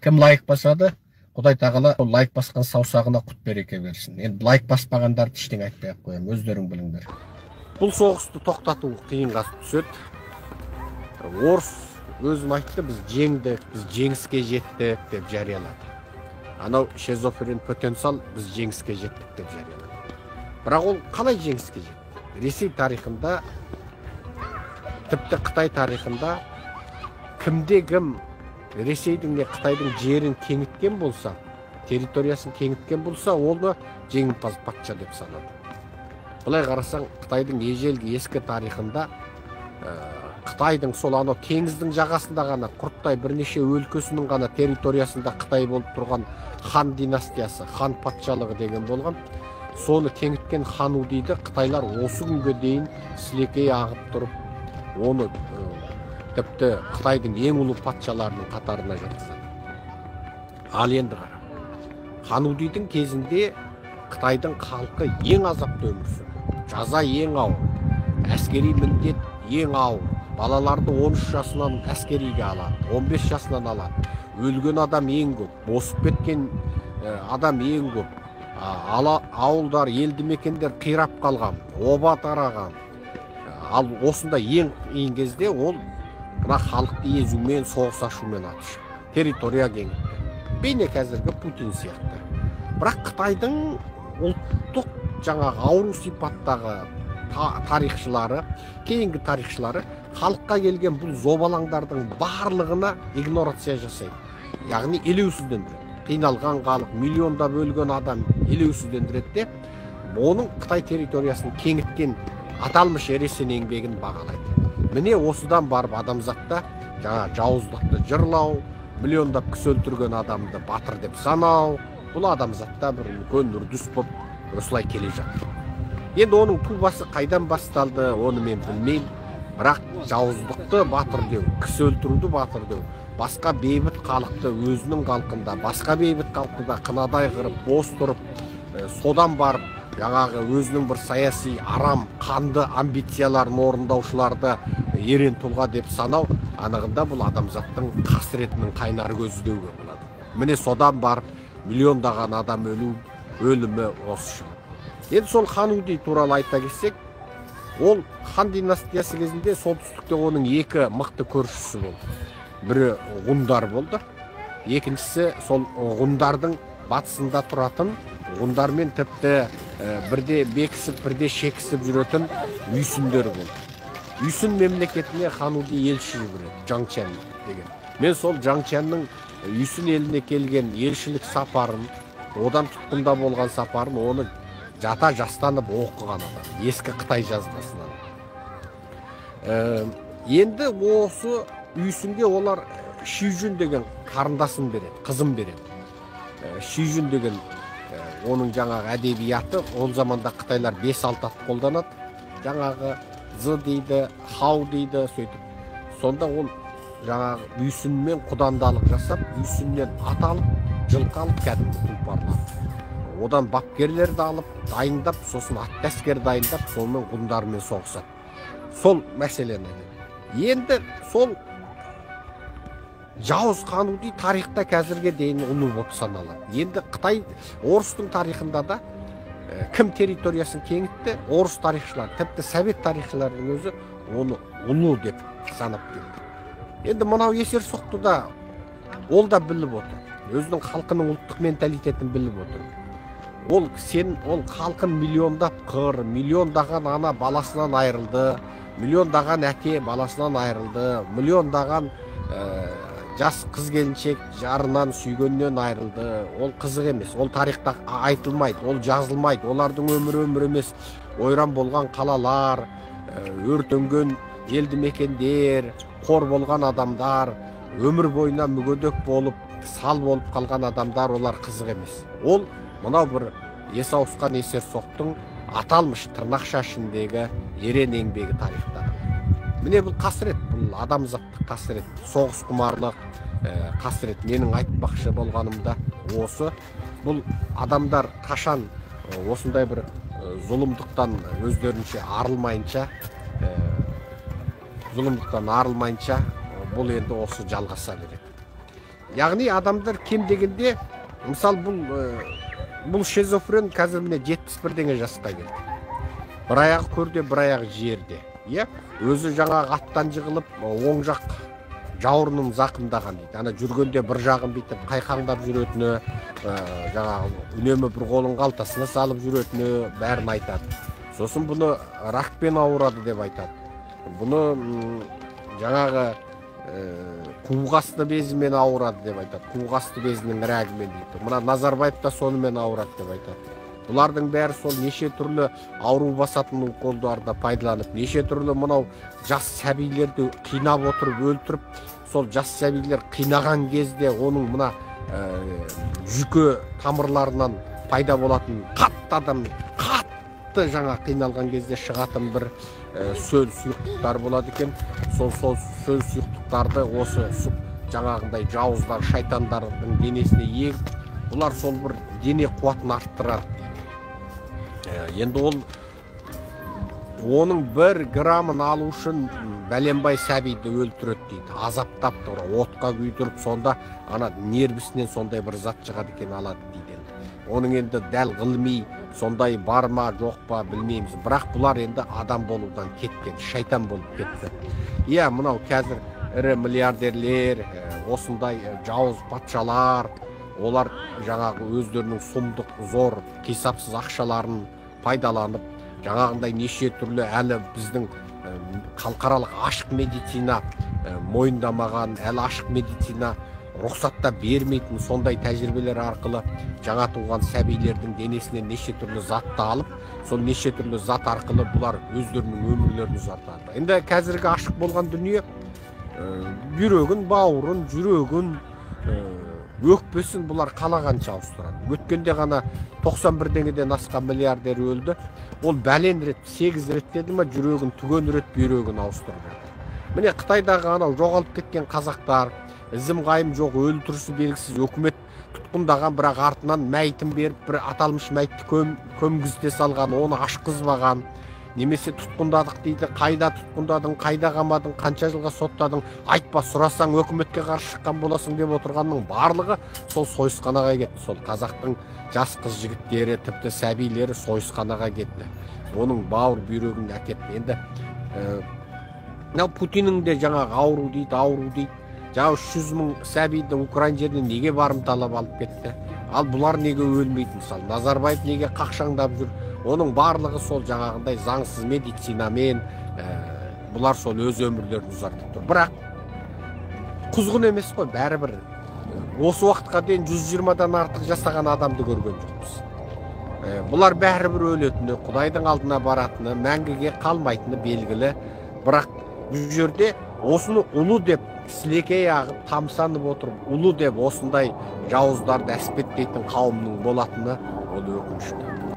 Kim лайк басады, Құдай тағала лайк басқан саусағына құт береке берсін. Енді лайк баспағандар ештеңе айтпай қоям, өздерің біліңдер. Бұл соғысты тоқтату қиынға түседі. Орыс өзін айтты, біз жеңдік, біз жеңіске жеттік деп жариялады. Анау шизофрен потенциал біз жеңіске жеттік деп жариялады. Бірақ ол қалай жеңіске жетті? Ресей тарихында, тіпті Қытай тарихында кімде-кім Ресейдің не Қытайдың жерін кеңіткен болса, территориясын кеңіткен болса, оны жеңімпаз патша деп санады. Былай қарасаң, Қытайдың ежелгі ескі тарихында Қытайдың сол анау теңіздің жағасында ғана құрттай бірнеше өлкесінің ғана территориясында Қытай болып тұрған хан династиясы, хан патшалығы деген болған. Соны кеңіткен хан Удиді Қытайлар осы күнге дейін сілекей ағып тұрып, оны тіпті Қытайдың ең ұлы патшаларының қатарына жатқызады. Ал енді қара. Хан Удидің кезінде Қытайдың халқы ең азапты өмір сүрді. Жаза ең ауыр, әскери міндет ең ауыр. Балаларды 13 жасынан әскериге алады, 15 жасынан алады. Өлген адам ең көп, босып кеткен адам ең көп. Ауылдар, елді мекендер қирап қалған, оба тараған. Ал осында ең қиын кезде ол халықты езумен, соғыс ашумен атышып, территория кеңітті. Бейне қазіргі Путин сияқты. Бірақ Қытайдың ұлттық жаңағы ауру сипаттағы тарихшылары, кейінгі тарихшылары халыққа келген бұл зобалаңдардың барлығына игнорация жасайды. Яғни елеусіздендіреді. Қиналған халық, миллиондап өлген адам елеусіздендіреді де, оның Қытай территориясын кеңіткен аталмыш ересен еңбегін бағалайды. Міне осыдан барып адамзатта жауыздықты жырлау, миллиондап кісі өлтірген адамды батыр деп санау, бұл адамзатта бір үлкен үрдіс болып осылай келе жатыр. Енді оның тубасы қайдан басталды, оны мен білмеймін. Бірақ жауыздықты батыр деу, кісі өлтіруді батыр деу, басқа бейбіт халықты өзінің халқында, басқа бейбіт халқында қынадай қырып, бос тұрып, содан барып, жаңағы өзінің бір саяси арам, қанды амбицияларын орындаушыларды ерен тұлға деп санау, анығында бұл адамзаттың қасіретінің қайнар көзі деуге болады. Міне содан барып, миллиондаған адам өлімі осы шығар. Енді сол хан Удий туралы айта келсек, ол хан династиясы кезінде солтүстікте оның екі мықты көршісі болды. Бірі ғұндар болды, екіншісі сол ғұндардың батысында тұратын, ғұндармен тіпті бірде бекісіп, бірде шекісіп жүретін үйсіндер болды. Үйсін мемлекетіне хан Удий елші жүреді, Жаңчан деген. Мен сол Жаңчанның үйсін еліне келген елшілік сапарын, одан тұтқында болған сапарын, оны жата жастанып оқыған адам, ескі Қытай жазбасынан. Енді осы үйсінге олар Шижүн деген қарындасын береді, қызын береді. Шижүн деген оның жаңағы әдебиеті, ол заманда Қытайлар 5-6 ат қолданады. Жаңағы зы дейді, хау дейді, сөйтіп. Сонда ол жаңағы үйсінмен құдандалық жасап, үйсіннен ат алып, жылқы алып, кәдімгі тұлпарлады. Одан бапкерлерді алып, дайындап, сосын аттәскер дайындап, сонымен ғұндармен соғысады. Сол мәселені. Енді сол Жауыз хан Удий тарихта қазірге дейін ұлы болып саналады. Енді Қытай, орыстың тарихында да кім территориясын кеңітті, орыс тарихшылар, тіпті совет тарихшылардың өзі оны ұлы деп санап келді. Енді мынау есер соқты да, ол да біліп отыр. Өзінің халқының ұлттық менталитетін біліп отыр. Ол халқын миллиондап қыр, миллиондаған ана баласынан айырылды, миллиондаған әке баласынан айырылды, миллиондаған жас қыз келіншек жарынан сүйгеннен айырылды. Ол қызық емес, ол тарихта айтылмайды, ол жазылмайды. Олардың өмірі емес, ойран болған қалалар, өртенген елді мекендер, қор болған адамдар, өмір бойына мүгедек болып, сал болып қалған адамдар, олар қызық емес. Ол мынау бір есі ауысқан есер соқтың аталмыш тырнақша ішіндегі ерен еңбегі тарихта. Міне бұл қасірет, бұл адамзаттық қасірет, соғыс құмарлық қасірет. Менің айтпақшы болғанымда осы. Бұл адамдар қашан осындай бір зұлымдықтан арылмайынша, бұл енді осы жалғаса береді. Яғни адамдар кем дегенде, мысал бұл шизофрен қазір міне 71 жасқа келді. Бір аяғы көрде, бір аяғы жерде. Өзі жаңағы аттан жығылып, оң жақ жауырынын зақымдаған дейді. Ана жүргенде бір жағын бүйтіп қайқаңдап жүретіні, жаңағы үнемі бір қолын қалтасына салып жүретіні бәрін айтады. Сосын бұны рақпен ауырады деп айтады. Бұны жаңағы қуғасты безімен ауырады деп айтады. Қуғасты безінің рәгімен дейді. Мына Назарбаев та сонымен ауырады деп айтады. Бұлардың бәрі сол неше түрлі ауру басатын қолдарда пайдаланып, неше түрлі мынау жас сәбилерді қинап отырып, өлтіріп, сол жас сәбилер қинаған кезде оның мына жүкі тамырларынан пайда болатын қатты жаңа қиналған кезде шығатын бір сөз сұйықтықтар болады екен. Сол сөз сұйықтықтарды осы жаңағындай жауыздар, шайтандардың денесіне егіп, бұлар сол бір дене қуатын арттырады. Енді оның бір грамын алу үшін бәленбай сәбиді өлтіреді дейді, азаптап тұр, отқа күйдіріп, сонда ана нервісінен сондай бір зат шығады екен, алады дейді. Оның енді дәл ғылми сондай бар ма жоқ па білмейміз, бірақ бұлар енді адам болудан кеткен, шайтан болып кетті. Иә, мынау қазір ірі миллиардерлер, осындай жауыз патшалар, олар жаңағы өздерінің сұмдық, зор, қисапсыз ақшаларын пайдаланып, жаңағындай неше түрлі әлі біздің халықаралық ашық медицина мойындамаған, әлі ашық медицина рұқсатта бермейтін сондай тәжірибелер арқылы жаңа туған сәбилердің денесіне неше түрлі затты алып, сол неше түрлі зат арқылы бұлар өздерінің өмірлерін ұзартады. Енді қазіргі ашық болған дүние бүйрегін, бауырын, жүрегін, өкпесін бұлар қалағанша ауыстырады. Өткенде ғана 91 деңгеден асқан миллиардер өлді. Ол бәлен рет, 8 рет деді ме, жүрегін, түген рет бүйрегін ауыстырды. Міне Қытайдағы анау жоғалып кеткен қазақтар, ізім қайым жоқ, өлтірісі белгісіз өкімет тұтқындаған, бірақ артынан мәйтін беріп, бір аталмыш мәйтті көмгізде салған, оны ашқызбаған. Немесе тұтқындадық дейді, қайда тұтқындадың, қайда қамадың, қанша жылға соттадың, айтпа, сұрасаң өкіметке қарсы шыққан боласың деп отырғанның барлығы сол сойысқанаға кетті. Сол қазақтың жас қыз жігіттері, тіпті сәбилері сойысқанаға кетті. Оның бауыр бүйрегін әкетті. Енді Путиннің де жаңағы ауру дейді. Жаңа 300 000 сәбиді Украин жеріне неге барымталап алып кетті? Ал бұлар неге өлмейді? Мысалы, Назарбаев неге қақшаңдап жүр? Оның барлығы сол жаңағындай заңсыз медицинамен бұлар сол өз өмірлерін ұзартып тұр. Бірақ құзғын емес қой, бәрібір. Осы уақытқа дейін 120-дан артық жасаған адамды көрген жоқпыз. Бұлар бәрібір өлетіні, Құдайдың алдына баратыны, мәңгіге қалмайтыны белгілі. Бірақ бұл жерде осыны ұлы деп сілекей ағып, тамсанып отырып, ұлы деп осындай жауыздарды әспеттейтін қауымның болатыны ол өкінішті.